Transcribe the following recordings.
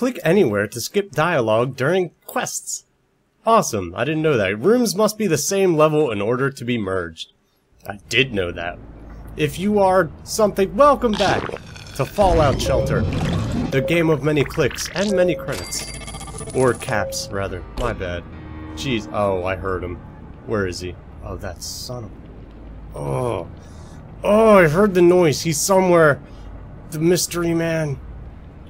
Click anywhere to skip dialogue during quests. Awesome, I didn't know that. Rooms must be the same level in order to be merged. I did know that. If you are something, welcome back to Fallout Shelter, the game of many clicks and many credits. Or caps, rather. My bad. Jeez, oh, I heard him. Where is he? Oh, that son of a... Oh. Oh, I heard the noise. He's somewhere. The mystery man.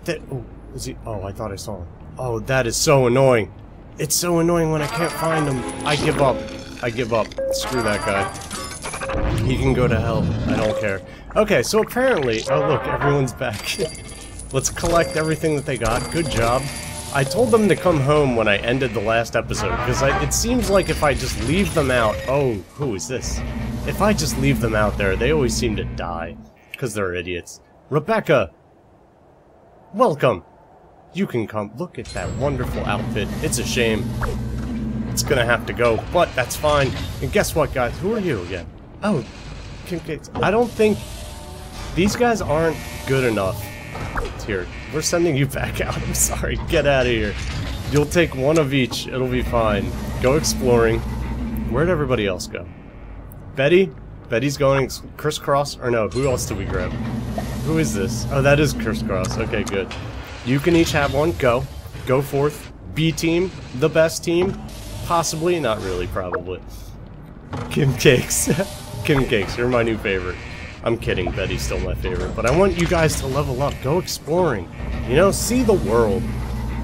That... Oh, is he... Oh, I thought I saw him. Oh, that is so annoying. It's so annoying when I can't find him. I give up. I give up. Screw that guy. He can go to hell. I don't care. Okay, so apparently... Oh, look, everyone's back. Let's collect everything that they got. Good job. I told them to come home when I ended the last episode, because it seems like if I just leave them out... Oh, who is this? If I just leave them out there, they always seem to die, because they're idiots. Rebecca! Welcome! You can come. Look at that wonderful outfit. It's a shame. It's gonna have to go, but that's fine. And guess what, guys? Who are you again? Oh, Kim Kates. I don't think... These guys aren't good enough. Here, we're sending you back out. I'm sorry. Get out of here. You'll take one of each. It'll be fine. Go exploring. Where'd everybody else go? Betty? Betty's going crisscross? Or no, who else did we grab? Who is this? Oh, that is crisscross. Okay, good. You can each have one. Go. Go forth. B team. The best team. Possibly. Not really, probably. Kim Kates. Kim Kates, you're my new favorite. I'm kidding, Betty's still my favorite, but I want you guys to level up, go exploring, you know, see the world.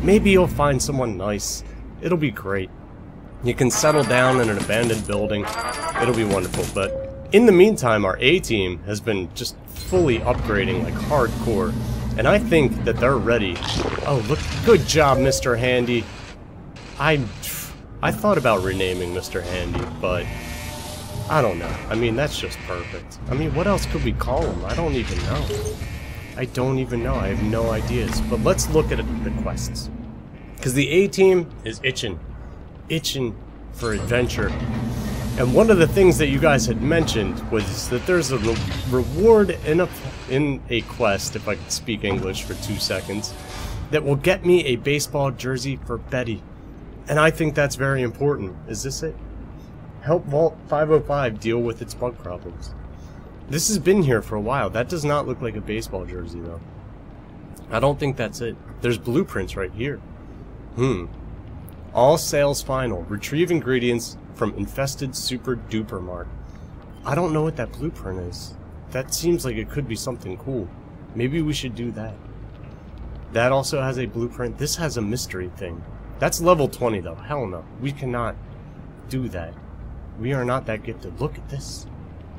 Maybe you'll find someone nice, it'll be great. You can settle down in an abandoned building, it'll be wonderful, but in the meantime our A-team has been just fully upgrading, like hardcore, and I think that they're ready. Oh look, good job Mr. Handy. I thought about renaming Mr. Handy, but... I don't know. I mean, that's just perfect. I mean, what else could we call him? I don't even know. I don't even know. I have no ideas. But let's look at the quests. Because the A-team is itching. Itching for adventure. And one of the things that you guys had mentioned was that there's a reward in a quest, if I could speak English for 2 seconds, that will get me a baseball jersey for Betty. And I think that's very important. Is this it? Help Vault 505 deal with its bug problems. This has been here for a while. That does not look like a baseball jersey, though. I don't think that's it. There's blueprints right here. All sales final. Retrieve ingredients from infested super duper mart. I don't know what that blueprint is. That seems like it could be something cool. Maybe we should do that. That also has a blueprint. This has a mystery thing. That's level 20, though. Hell no. We cannot do that. We are not that gifted. Look at this.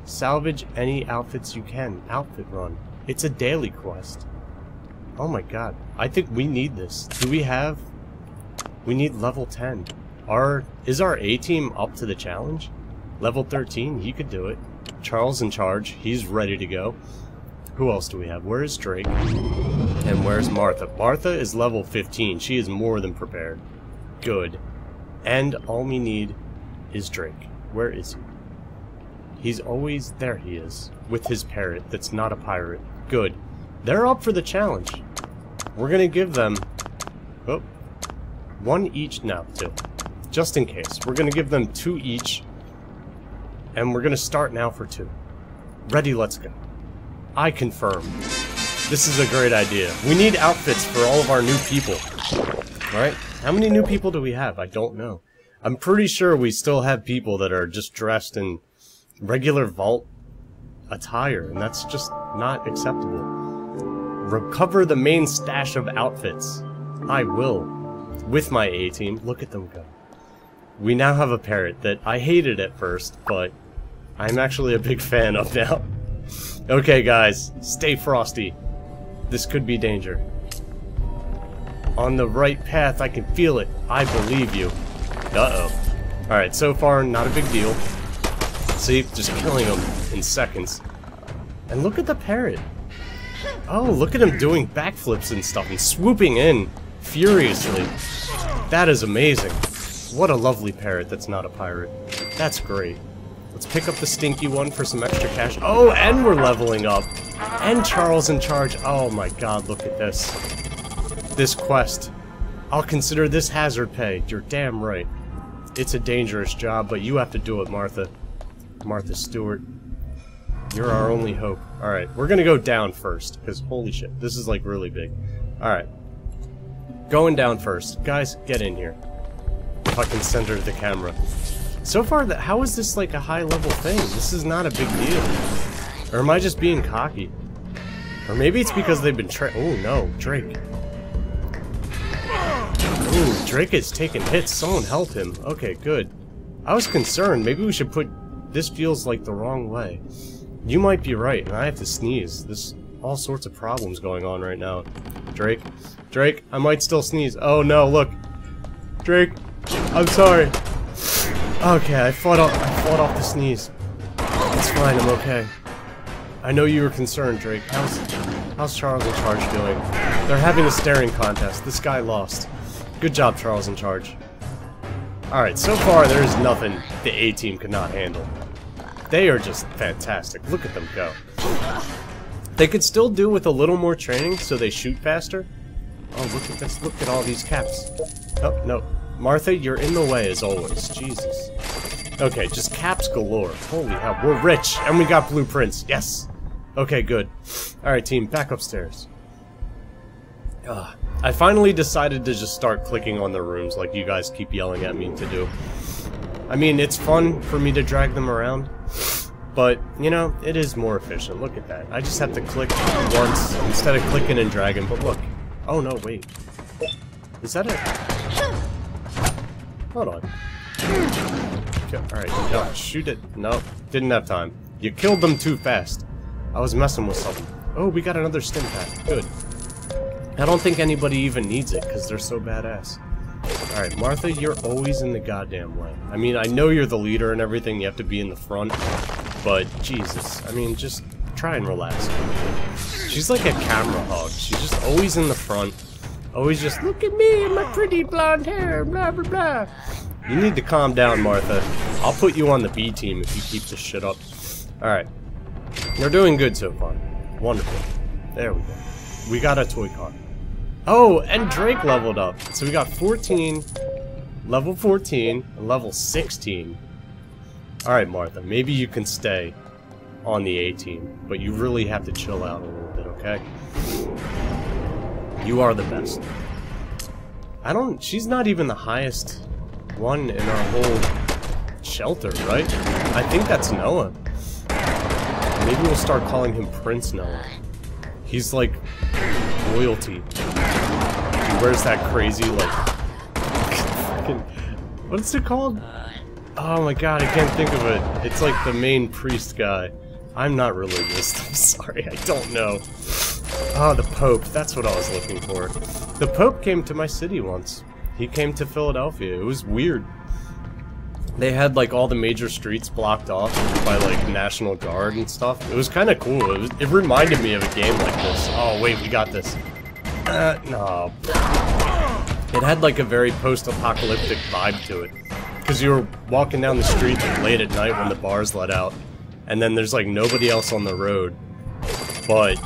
Salvage any outfits you can. Outfit run. It's a daily quest. Oh my god. I think we need this. Do we have... We need level 10. Is our A-team up to the challenge? Level 13? He could do it. Charles in charge. He's ready to go. Who else do we have? Where is Drake? And where's Martha? Martha is level 15. She is more than prepared. Good. And all we need is Drake. Where is he? He's always... There he is. With his parrot that's not a pirate. Good. They're up for the challenge. We're gonna give them... Oh. One each now, two. Just in case. We're gonna give them 2 each. And we're gonna start now for 2. Ready, let's go. I confirm. This is a great idea. We need outfits for all of our new people. Alright? How many new people do we have? I don't know. I'm pretty sure we still have people that are just dressed in regular vault attire, and that's just not acceptable. Recover the main stash of outfits. I will. With my A-team. Look at them go. We now have a parrot that I hated at first, but I'm actually a big fan of now. Okay, guys. Stay frosty. This could be danger. On the right path, I can feel it. I believe you. Uh-oh. Alright, so far, not a big deal. See, just killing him in seconds. And look at the parrot. Oh, look at him doing backflips and stuff and swooping in furiously. That is amazing. What a lovely parrot that's not a pirate. That's great. Let's pick up the stinky one for some extra cash. Oh, and we're leveling up. And Charles in charge. Oh my god, look at this. this quest. I'll consider this hazard pay. You're damn right. It's a dangerous job, but you have to do it, Martha. Martha Stewart. You're our only hope. Alright, we're gonna go down first, because holy shit, this is like really big. Alright. Going down first. Guys, get in here. Fucking center of the camera. So far, how is this like a high-level thing? This is not a big deal. Or am I just being cocky? Or maybe it's because they've been oh no, Drake. Ooh, Drake is taking hits. Someone help him. Okay, good. I was concerned. Maybe we should put... This feels like the wrong way. You might be right, and I have to sneeze. There's all sorts of problems going on right now. Drake. Drake, I might still sneeze. Oh no, look. Drake, I'm sorry. Okay, I fought off the sneeze. It's fine, I'm okay. I know you were concerned, Drake. How's Charles in Charge doing? They're having a staring contest. This guy lost. Good job, Charles in Charge. Alright, so far there is nothing the A-Team could not handle. They are just fantastic. Look at them go. They could still do with a little more training so they shoot faster. Oh, look at this. Look at all these caps. Oh, no. Martha, you're in the way as always. Jesus. Okay, just caps galore. Holy hell. We're rich, and we got blueprints. Yes! Okay, good. Alright, team, back upstairs. Ugh. I finally decided to just start clicking on the rooms like you guys keep yelling at me to do. I mean, it's fun for me to drag them around, but, you know, it is more efficient. Look at that. I just have to click once instead of clicking and dragging, but look. Oh, no, wait. Is that it? Hold on. Alright, no, shoot it. No, didn't have time. You killed them too fast. I was messing with something. Oh, we got another stim pack. Good. I don't think anybody even needs it, because they're so badass. Alright, Martha, you're always in the goddamn way. I mean, I know you're the leader and everything, you have to be in the front, but Jesus, I mean, just try and relax. She's like a camera hog. She's just always in the front, always just, look at me and my pretty blonde hair, blah, blah, blah. You need to calm down, Martha. I'll put you on the B team if you keep this shit up. Alright, they're doing good so far. Wonderful. There we go. We got a toy car. Oh, and Drake leveled up. So we got 14, level 14, and level 16. Alright, Martha, maybe you can stay on the A-team, but you really have to chill out a little bit, okay? You are the best. I don't... She's not even the highest one in our whole shelter, right? I think that's Noah. Maybe we'll start calling him Prince Noah. He's like... royalty. He wears that crazy, like, fucking, what's it called? Oh my god, I can't think of it. It's like the main priest guy. I'm not religious, I'm sorry, I don't know. Ah, the Pope, that's what I was looking for. The Pope came to my city once. He came to Philadelphia, it was weird. They had, like, all the major streets blocked off by, like, National Guard and stuff. It was kind of cool. It reminded me of a game like this. Oh, wait, we got this. No. It had, like, a very post-apocalyptic vibe to it. Because you were walking down the street like, late at night when the bars let out. And then there's, like, nobody else on the road. But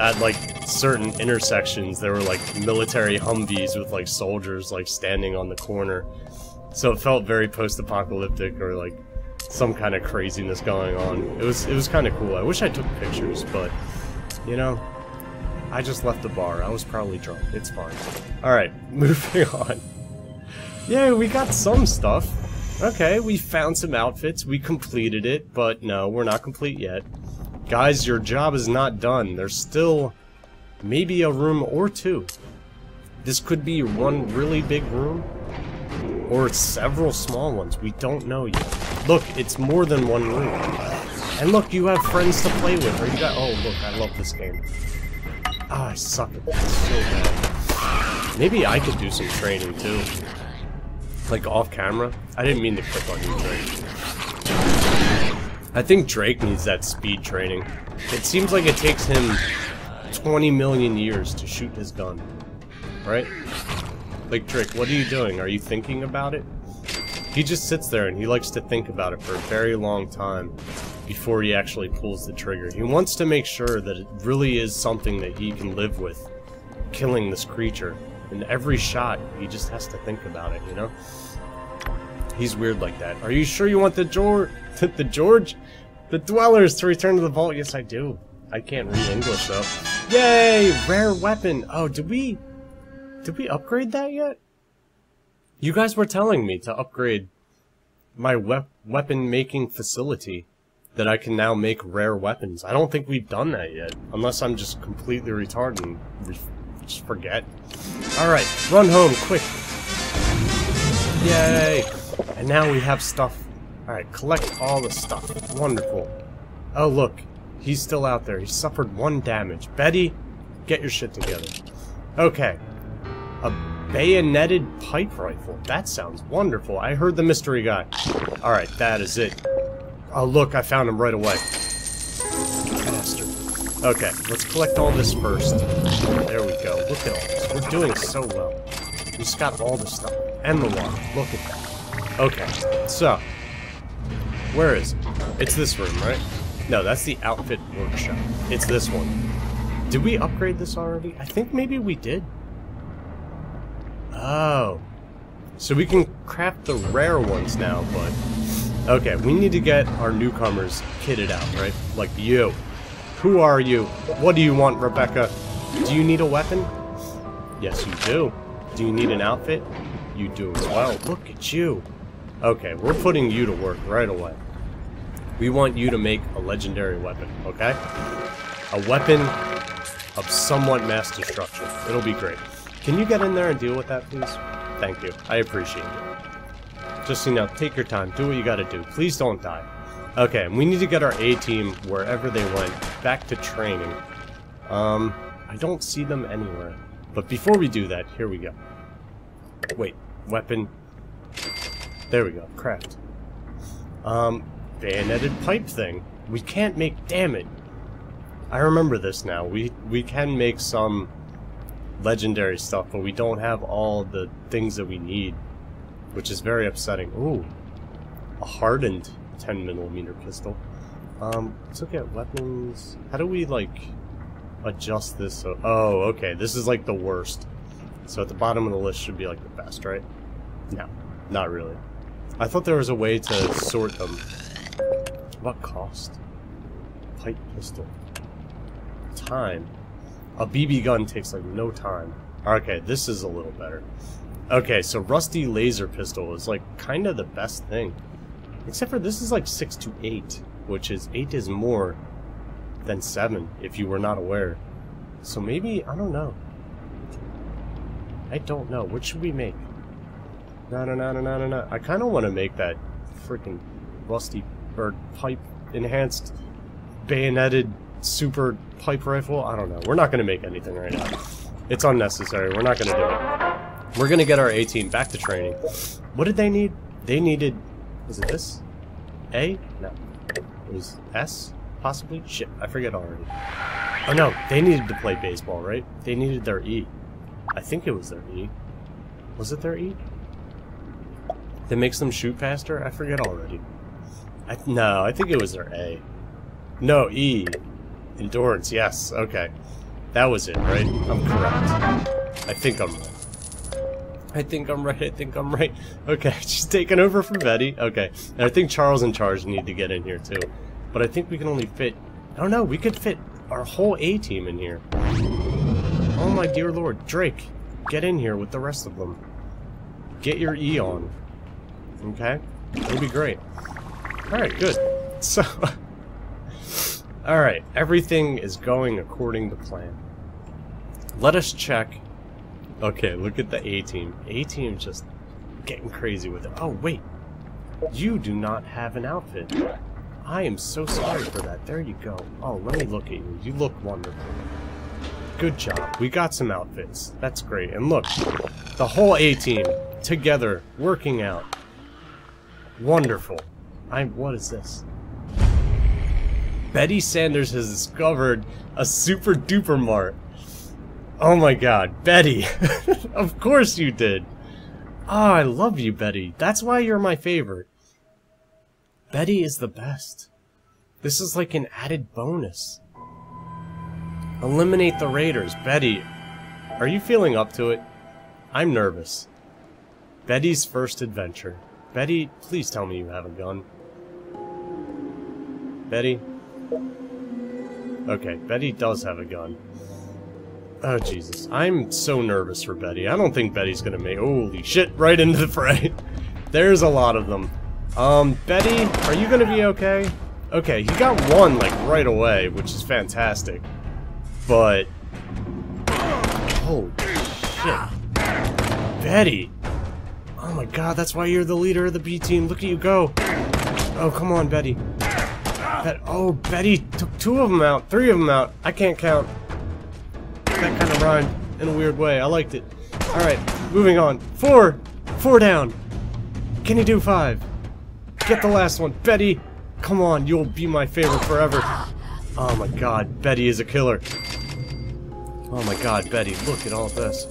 at, like, certain intersections, there were, like, military Humvees with, like, soldiers, like, standing on the corner. So it felt very post-apocalyptic, or like some kind of craziness going on. It was kind of cool. I wish I took pictures, but you know, I just left the bar. I was probably drunk. It's fine. All right, moving on. Yeah, we got some stuff. Okay, we found some outfits. We completed it, but no, we're not complete yet. Guys, your job is not done. There's still maybe a room or two. This could be one really big room. Or several small ones. We don't know yet. Look, it's more than one room. And look, you have friends to play with. Or you got... Oh, look, I love this game. Ah, I suck at this so bad. Maybe I could do some training, too. Like, off camera. I didn't mean to click on you, Drake. I think Drake needs that speed training. It seems like it takes him 20 million years to shoot his gun. Right? Like, Drake, what are you doing? Are you thinking about it? He just sits there and he likes to think about it for a very long time before he actually pulls the trigger. He wants to make sure that it really is something that he can live with killing this creature. And every shot, he just has to think about it, you know? He's weird like that. Are you sure you want the Dwellers to return to the vault? Yes, I do. I can't read English, though. Yay! Rare weapon! Oh, did we upgrade that yet? You guys were telling me to upgrade my weapon-making facility, that I can now make rare weapons. I don't think we've done that yet. Unless I'm just completely retarded and just forget. Alright, run home, quick! Yay! And now we have stuff. Alright, collect all the stuff. Wonderful. Oh, look. He's still out there. He suffered 1 damage. Betty, get your shit together. Okay. A bayoneted pipe rifle. That sounds wonderful. I heard the mystery guy. Alright, that is it. Oh, look, I found him right away. Bastard. Okay, let's collect all this first. There we go. Look at all this. We're doing so well. We just got all the stuff. And the water. Look at that. Okay, so. Where is it? It's this room, right? No, that's the outfit workshop. It's this one. Did we upgrade this already? I think maybe we did. Oh. So we can craft the rare ones now, but... Okay, we need to get our newcomers kitted out, right? Like you. Who are you? What do you want, Rebecca? Do you need a weapon? Yes, you do. Do you need an outfit? You do as well. Look at you. Okay, we're putting you to work right away. We want you to make a legendary weapon, okay? A weapon of somewhat mass destruction. It'll be great. Can you get in there and deal with that, please? Thank you. I appreciate it. Just, you know, take your time. Do what you gotta do. Please don't die. Okay, and we need to get our A-team, wherever they went, back to training. I don't see them anywhere. But before we do that, here we go. Wait, weapon. There we go, craft. Bayoneted pipe thing. We can't make, damn it. I remember this now. We can make some legendary stuff, but we don't have all the things that we need, which is very upsetting. Ooh, a hardened 10mm pistol. Let's look at weapons. How do we, like, adjust this? So, oh, okay, this is like the worst. So at the bottom of the list should be like the best, right? No, not really. I thought there was a way to sort them. What cost? Pipe pistol. Time. A BB gun takes like no time. Okay, this is a little better. Okay, so rusty laser pistol is like kind of the best thing. Except for this is like 6 to 8, which is 8 is more than 7 if you were not aware. So maybe, I don't know. I don't know. What should we make? No. I kind of want to make that freaking rusty or pipe enhanced bayoneted super pipe rifle. I don't know. We're not going to make anything right now. It's unnecessary. We're not going to do it. We're going to get our A-team back to training. What did they need? They needed... Was it this? A? No. It was S? Possibly? Shit, I forget already. Oh no, they needed to play baseball, right? They needed their E. I think it was their E. Was it their E? That makes them shoot faster? I forget already. No, I think it was their A. No, E. Endurance, yes. Okay. That was it, right? I'm correct. I think I'm right. I think I'm right. Okay, she's taking over from Betty. Okay. And I think Charles in charge need to get in here, too. But I think we can only fit... I don't know, we could fit our whole A-team in here. Oh my dear lord. Drake, get in here with the rest of them. Get your E on. Okay? It'll be great. Alright, good. So... Alright, everything is going according to plan. Let us check. Okay, look at the A-team. A-team just getting crazy with it. Oh, wait. You do not have an outfit. I am so sorry for that. There you go. Oh, let me look at you. You look wonderful. Good job. We got some outfits. That's great. And look, the whole A-team together working out. Wonderful. What is this? Betty Sanders has discovered a super duper mart. Oh my god, Betty. Of course you did. Oh, I love you, Betty. That's why you're my favorite. Betty is the best. This is like an added bonus. Eliminate the raiders, Betty. Are you feeling up to it? I'm nervous. Betty's first adventure. Betty, please tell me you have a gun. Betty? Okay, Betty does have a gun. Oh, Jesus. I'm so nervous for Betty. I don't think Betty's gonna make... Holy shit, right into the fray. There's a lot of them. Betty, are you gonna be okay? Okay, he got one, like, right away, which is fantastic. But... holy shit. Betty! Oh my god, that's why you're the leader of the B team. Look at you go. Oh, come on, Betty. Oh, Betty took two of them out, three of them out. I can't count. That kind of rhymed in a weird way. I liked it. Alright, moving on. Four! Four down! Can you do five? Get the last one. Betty! Come on, you'll be my favorite forever. Oh my god, Betty is a killer. Oh my god, Betty, look at all this.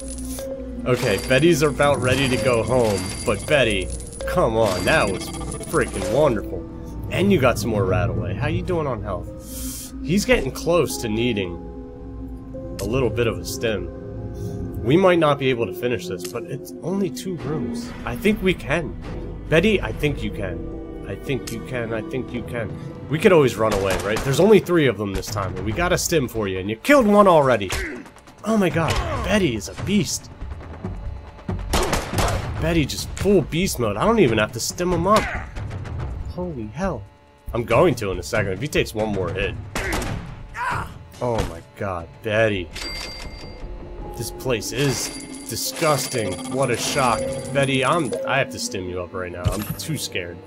Okay, Betty's about ready to go home, but Betty, come on, that was freaking wonderful. And you got some more Rattaway. How you doing on health? He's getting close to needing a little bit of a stim. We might not be able to finish this, but it's only two rooms. I think we can. Betty, I think you can. I think you can. I think you can. We could always run away, right? There's only three of them this time, and we got a stim for you, and you killed one already. Oh my god, Betty is a beast. Betty just full beast mode. I don't even have to stim him up. Holy hell. I'm going to in a second if he takes one more hit. Oh my god, Betty. This place is disgusting. What a shock. Betty, I have to stim you up right now. I'm too scared.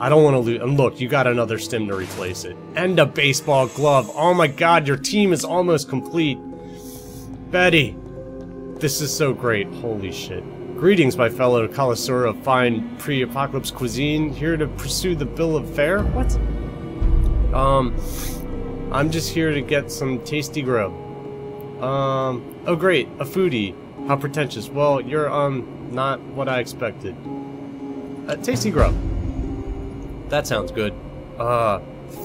I don't want to lose. And look, you got another stim to replace it. And a baseball glove. Oh my god, your team is almost complete. Betty. This is so great. Holy shit. Greetings, my fellow connoisseur of fine pre-apocalypse cuisine. Here to pursue the bill of fare? What? I'm just here to get some Tasty Grub. Oh great, a foodie. How pretentious. Well, you're, not what I expected. Tasty Grub. That sounds good.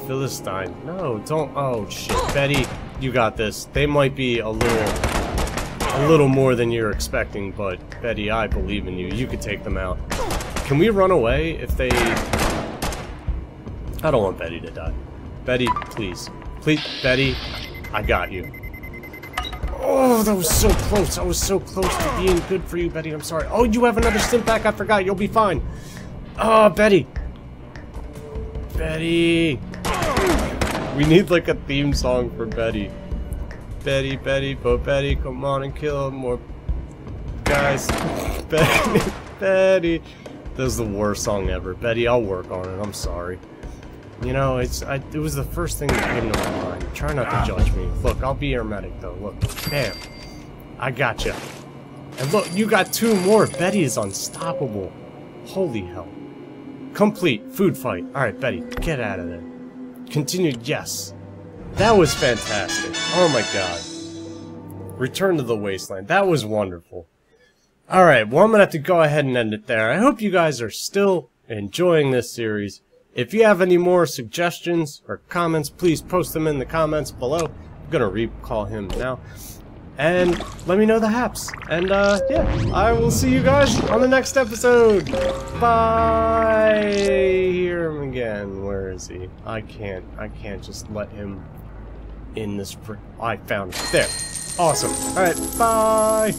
Philistine. No, don't, oh shit. Betty, you got this. They might be a little more than you're expecting, but Betty, I believe in you. You could take them out. Can we run away if they... I don't want Betty to die. Betty, please. Please, Betty, I got you. Oh, that was so close. I was so close to being good for you, Betty. I'm sorry. Oh, you have another stim pack. I forgot. You'll be fine. Oh, Betty. Betty. We need, like, a theme song for Betty. Betty, Betty, but Betty, come on and kill more guys. Betty, Betty. This is the worst song ever. Betty, I'll work on it. I'm sorry. You know, it was the first thing that came to my mind. Try not to judge me. Look, I'll be your medic, though. Look, bam. I gotcha. And look, you got two more. Betty is unstoppable. Holy hell. Complete. Food fight. Alright, Betty, get out of there. Continued, yes. That was fantastic. Oh my god. Return to the Wasteland. That was wonderful. Alright, well, I'm gonna have to go ahead and end it there. I hope you guys are still enjoying this series. If you have any more suggestions or comments, please post them in the comments below. I'm gonna recall him now. And let me know the haps. And yeah, I will see you guys on the next episode. Bye. Hear him again. Where is he? I can't just let him in this. I found him. There. Awesome. All right. Bye.